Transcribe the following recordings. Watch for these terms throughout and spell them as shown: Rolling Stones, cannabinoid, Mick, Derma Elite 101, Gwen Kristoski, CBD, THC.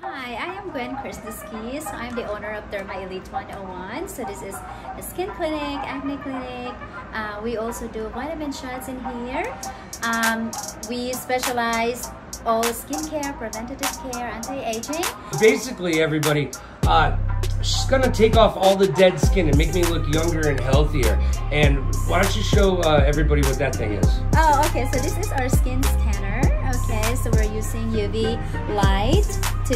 Hi, I am Gwen Kristoski. So I'm the owner of Derma Elite 101. So this is a skin clinic, acne clinic. We also do vitamin shots in here. We specialize all skincare, preventative care, anti-aging. Basically, everybody, she's gonna take off all the dead skin and make me look younger and healthier. And why don't you show everybody what that thing is? Oh, okay. So this is our skin scanner. Okay, so we're using UV light to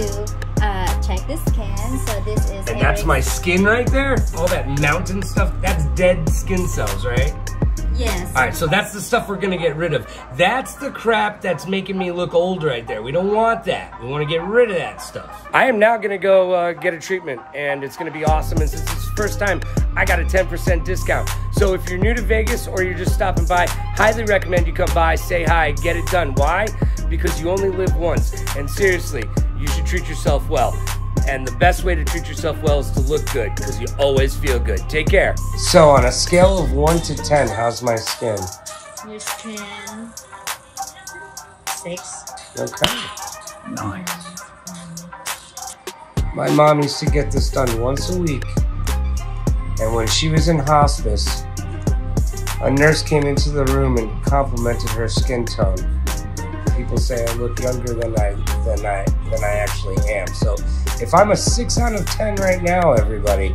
check the skin. So this is and that's my skin right there. All that mountain stuff. That's dead skin cells, right? Yes. All right, so that's the stuff we're gonna get rid of. That's the crap that's making me look old right there. We don't want that. We wanna get rid of that stuff. I am now gonna go get a treatment, and it's gonna be awesome. And since it's the first time, I got a 10% discount. So if you're new to Vegas or you're just stopping by, highly recommend you come by, say hi, get it done. Why? Because you only live once. And seriously, you should treat yourself well. And the best way to treat yourself well is to look good, because you always feel good. Take care. So on a scale of 1 to 10, how's my skin? Your skin... 6. Okay. Nice. My mom used to get this done once a week. And when she was in hospice, a nurse came into the room and complimented her skin tone. People say I look younger than I actually am. So if I'm a 6 out of 10 right now, everybody,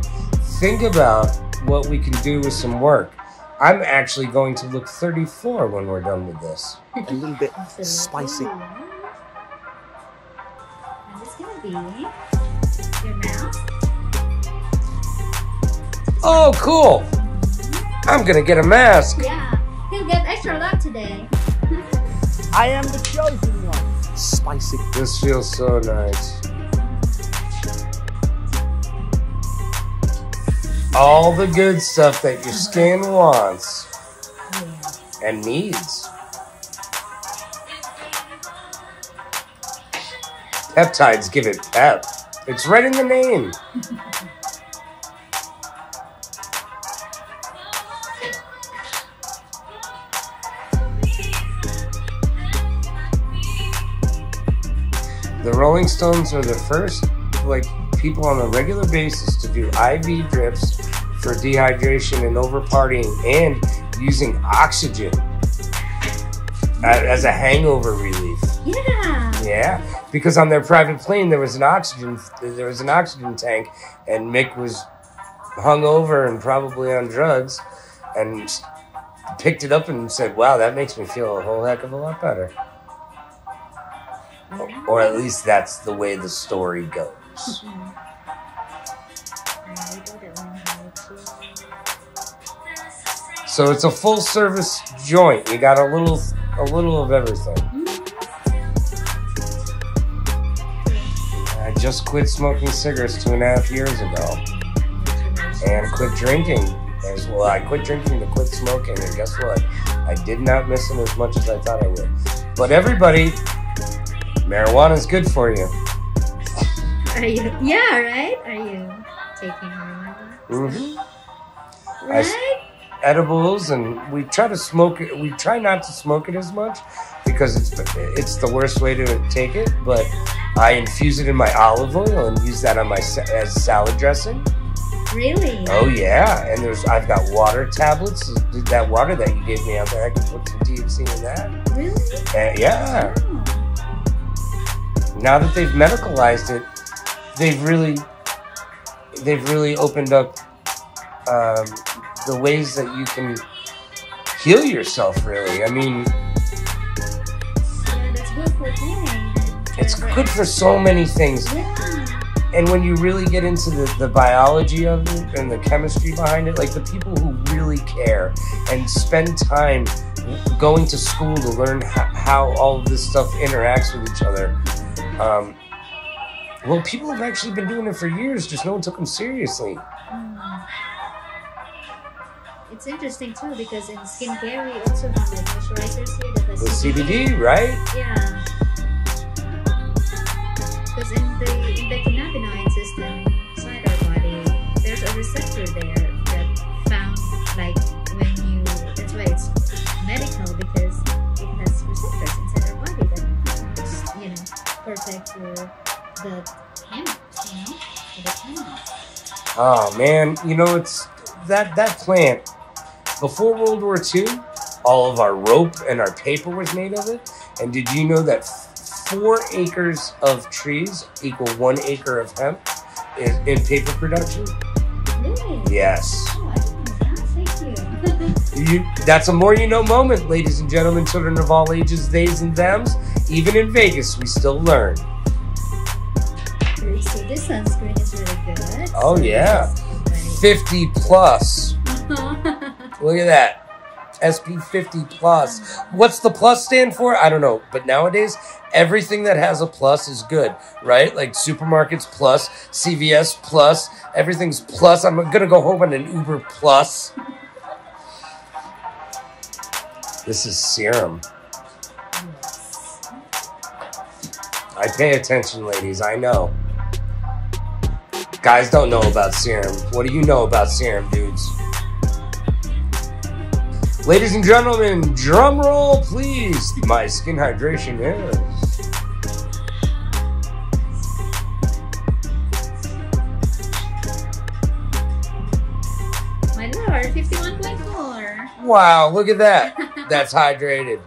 think about what we can do with some work. I'm actually going to look 34 when we're done with this. A little bit spicy. And it's gonna be your mouth. Oh, cool! I'm gonna get a mask. Yeah, he'll get extra luck today. I am the chosen one. Spicy. This feels so nice. All the good stuff that your skin wants and needs. Peptides give it pep. It's right in the name. The Rolling Stones are the first, like, people on a regular basis to do IV drips for dehydration and over-partying and using oxygen as a hangover relief. Yeah. Yeah, because on their private plane there was an oxygen tank, and Mick was hungover and probably on drugs, and picked it up and said, "Wow, that makes me feel a whole heck of a lot better." Or at least that's the way the story goes. So it's a full service joint. You got a little of everything. I just quit smoking cigarettes 2.5 years ago. And quit drinking as well. I quit drinking to quit smoking, and guess what? I did not miss them as much as I thought I would. But everybody, marijuana is good for you. Are you? Yeah, right? Are you taking marijuana? Mm-hmm. Right? Edibles, and we try to smoke it. We try not to smoke it as much because it's the worst way to take it. But I infuse it in my olive oil and use that on my as salad dressing. Really? Oh yeah. And I've got water tablets. That water that you gave me out there, I can put some THC in that. Really? Yeah. Oh. Now that they've medicalized it, they've really opened up the ways that you can heal yourself. Really, I mean, yeah, that's good for healing. It's good for so many things. Yeah. And when you really get into the biology of it and the chemistry behind it, like the people who really care and spend time going to school to learn how all of this stuff interacts with each other. Well, people have actually been doing it for years, just no one took them seriously. It's interesting too, because in skincare we also have the moisturizers here that the CBD, right? Yeah. Because in the cannabinoid system inside our body, there's a receptor there that found, like, when you, that's why it's medical, because it has receptors inside our body that, you know, perfect for the hammocks, you know, for the hammocks. Oh man, you know, it's that plant. Before World War II, all of our rope and our paper was made of it. And did you know that 4 acres of trees equal 1 acre of hemp in paper production? Really? Yes. Oh, thank you. That's a more you know moment, ladies and gentlemen, children of all ages, theys and thems. Even in Vegas, we still learn. So this sunscreen is really good. Oh, so yeah. 50 plus. Look at that. SP50 plus. What's the plus stand for? I don't know. But nowadays, everything that has a plus is good, right? Like supermarkets plus, CVS plus, everything's plus. I'm going to go home on an Uber plus. This is serum. I pay attention, ladies. I know. Guys don't know about serum. What do you know about serum, dudes? Ladies and gentlemen, drum roll, please. My skin hydration is. My lord, 51.4. Wow, look at that. That's hydrated.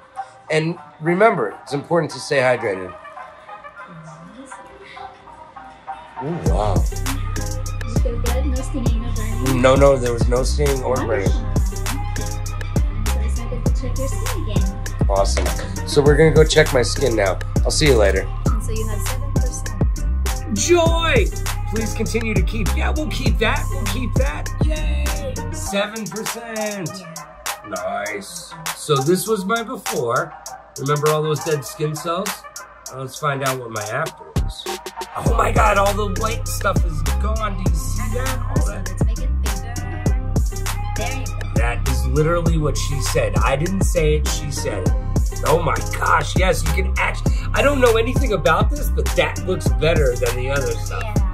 And remember, it's important to stay hydrated. Ooh, wow. Still good? No stinging, no burning? No, there was no stinging or burning. Check your skin again. Awesome. So we're gonna go check my skin now. I'll see you later. And so you have 7%. Joy! Please continue to keep. Yeah, we'll keep that. We'll keep that. Yay! 7%. Yeah. Nice. So this was my before. Remember all those dead skin cells? Now let's find out what my after is. Oh my God! All the white stuff is gone. Do you see that? All that. Let's make it bigger. There you go. That is literally what she said. I didn't say it, she said it. Oh my gosh, yes, you can actually, I don't know anything about this, but that looks better than the other stuff. Yeah.